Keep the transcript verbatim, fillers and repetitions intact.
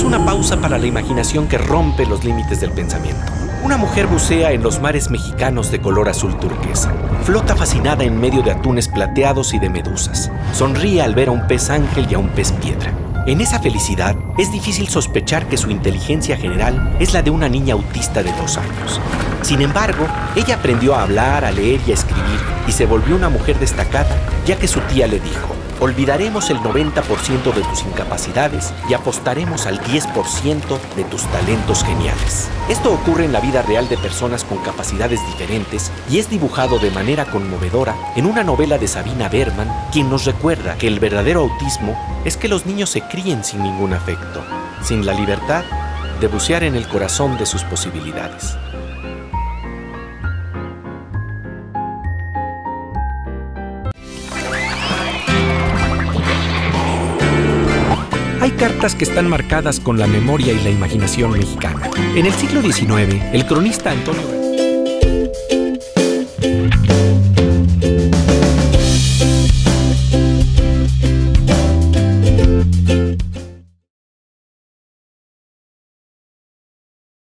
es una pausa para la imaginación que rompe los límites del pensamiento. Una mujer bucea en los mares mexicanos de color azul turquesa. Flota fascinada en medio de atunes plateados y de medusas. Sonríe al ver a un pez ángel y a un pez piedra. En esa felicidad, es difícil sospechar que su inteligencia general es la de una niña autista de dos años. Sin embargo, ella aprendió a hablar, a leer y a escribir, y se volvió una mujer destacada, ya que su tía le dijo: olvidaremos el noventa por ciento de tus incapacidades y apostaremos al diez por ciento de tus talentos geniales. Esto ocurre en la vida real de personas con capacidades diferentes y es dibujado de manera conmovedora en una novela de Sabina Berman, quien nos recuerda que el verdadero autismo es que los niños se críen sin ningún afecto, sin la libertad de bucear en el corazón de sus posibilidades. Hay cartas que están marcadas con la memoria y la imaginación mexicana. En el siglo diecinueve, el cronista Antonio